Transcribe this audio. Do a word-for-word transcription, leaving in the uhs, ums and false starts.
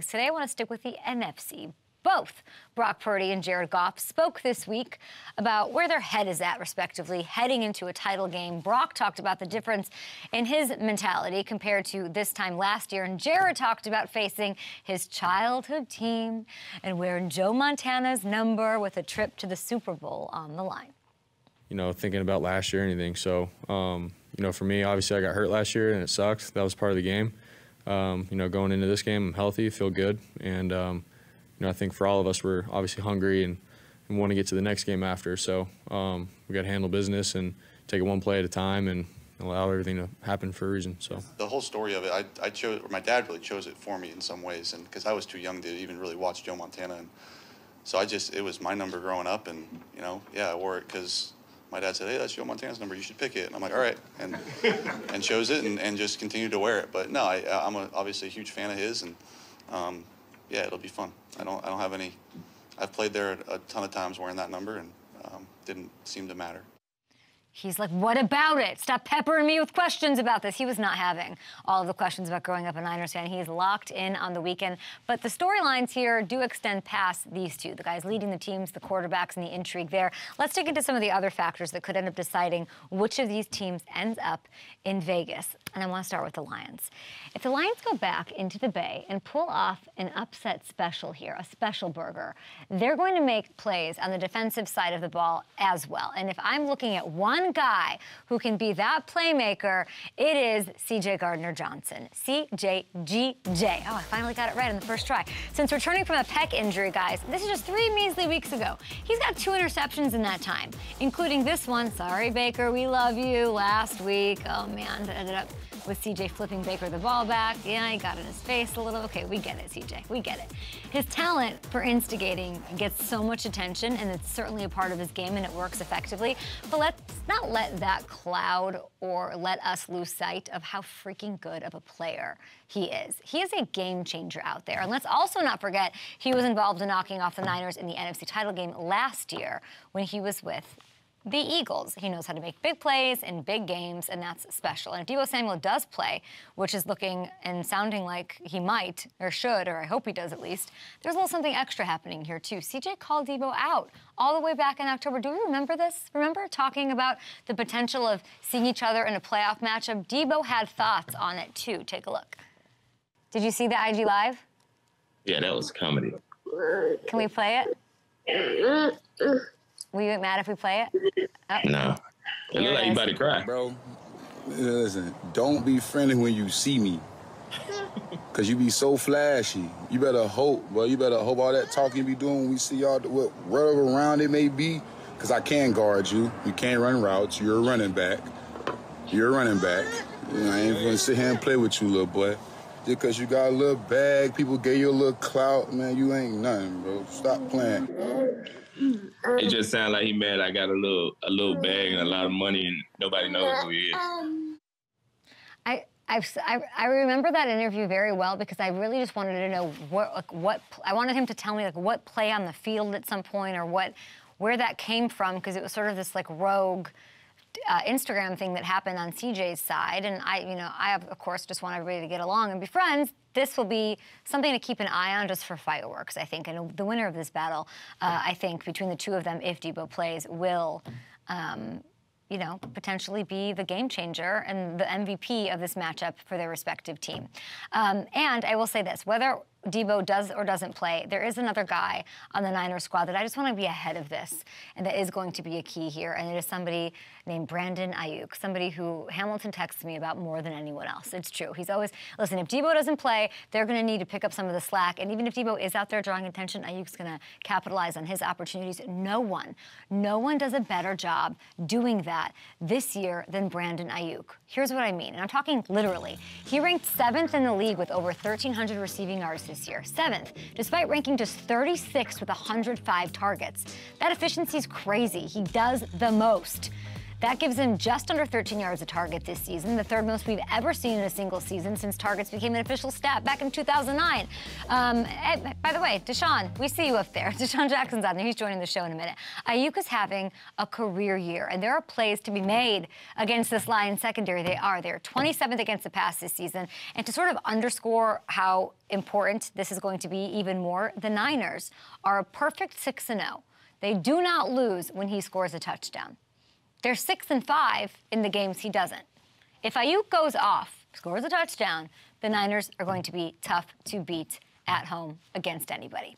because today I want to stick with the N F C. Both Brock Purdy and Jared Goff spoke this week about where their head is at, respectively, heading into a title game. Brock talked about the difference in his mentality compared to this time last year, and Jared talked about facing his childhood team and wearing Joe Montana's number with a trip to the Super Bowl on the line. You know, thinking about last year or anything. So, um, you know, for me, obviously I got hurt last year, and it sucks. That was part of the game. Um, you know, going into this game, I'm healthy, feel good, and um, you know, I think for all of us, we're obviously hungry and, and want to get to the next game after. So um, we got to handle business and take it one play at a time and allow everything to happen for a reason. So the whole story of it, I, I chose, or my dad really chose it for me in some ways, and because I was too young to even really watch Joe Montana, and so I just it was my number growing up, and you know, yeah, I wore it because my dad said, "Hey, that's Joe Montana's number. You should pick it." And I'm like, "All right," and and chose it and, and just continued to wear it. But no, I, I'm a, obviously a huge fan of his, and. Um, Yeah, it'll be fun. I don't, I don't have any. I've played there a ton of times wearing that number, and um, didn't seem to matter. He's like, "What about it? Stop peppering me with questions about this." He was not having all of the questions about growing up a Niners fan. He's locked in on the weekend. But the storylines here do extend past these two, the guys leading the teams, the quarterbacks, and the intrigue there. Let's dig into some of the other factors that could end up deciding which of these teams ends up in Vegas. And I want to start with the Lions. If the Lions go back into the Bay and pull off an upset special here, a special burger, they're going to make plays on the defensive side of the ball as well. And if I'm looking at one guy who can be that playmaker, it is C J Gardner-Johnson. C J G J. Oh, I finally got it right on the first try. Since returning from a pec injury, guys, this is just three measly weeks ago. He's got two interceptions in that time, including this one. Sorry, Baker, we love you. Last week, oh man, that ended up with C J flipping Baker the ball back. Yeah, he got in his face a little. Okay, we get it, C J. We get it. His talent for instigating gets so much attention, and it's certainly a part of his game, and it works effectively. But let's not let that cloud or let us lose sight of how freaking good of a player he is. He is a game changer out there. And let's also not forget he was involved in knocking off the Niners in the N F C title game last year when he was with the Eagles. He knows how to make big plays in big games, and that's special. And if Debo Samuel does play, which is looking and sounding like he might or should, or I hope he does at least, there's a little something extra happening here too. C J called Debo out all the way back in October. Do you remember this? Remember talking about the potential of seeing each other in a playoff matchup? Debo had thoughts on it too. Take a look. Did you see the I G Live? Yeah, that was comedy. Can we play it? Will you get mad if we play it? Oh. No. It looks like you about to cry. Bro, listen, don't be friendly when you see me. Because you be so flashy. You better hope, bro. You better hope all that talking you be doing when we see y'all, whatever round it may be, because I can guard you. You can't run routes. You're a running back. You're a running back. You know, I ain't going to sit here and play with you, little boy. Just because you got a little bag, people gave you a little clout, man, you ain't nothing, bro. Stop playing. It just sounds like he mad. I got a little, a little bag and a lot of money, and nobody knows who he is. I, I've, I, I remember that interview very well because I really just wanted to know what, like, what I wanted him to tell me, like what play on the field at some point or what, where that came from, because it was sort of this like rogue Uh, Instagram thing that happened on C J's side, and I, you know, I of course just want everybody to get along and be friends. This will be something to keep an eye on just for fireworks, I think. And the winner of this battle, uh, I think, between the two of them, if Debo plays, will, um, you know, potentially be the game changer and the M V P of this matchup for their respective team. Um, and I will say this, whether Debo does or doesn't play, there is another guy on the Niners squad that I just want to be ahead of this, and that is going to be a key here, and it is somebody named Brandon Ayuk, somebody who Hamilton texts me about more than anyone else. It's true. He's always, listen, if Debo doesn't play, they're going to need to pick up some of the slack, and even if Debo is out there drawing attention, Ayuk's going to capitalize on his opportunities. No one, no one does a better job doing that this year than Brandon Ayuk. Here's what I mean, and I'm talking literally. He ranked seventh in the league with over thirteen hundred receiving yards this year, seventh, despite ranking just thirty-sixth with one hundred five targets. That efficiency is crazy. He does the most. That gives him just under thirteen yards a target this season, the third most we've ever seen in a single season since targets became an official stat back in two thousand nine. Um, and, by the way, Deshaun, we see you up there. Deshaun Jackson's on there. He's joining the show in a minute. Ayuk is having a career year, and there are plays to be made against this Lions secondary. They are. They're twenty-seventh against the pass this season. And to sort of underscore how important this is going to be even more, the Niners are a perfect six and oh. They do not lose when he scores a touchdown. They're six and five in the games he doesn't. If Ayuk goes off, scores a touchdown, the Niners are going to be tough to beat at home against anybody.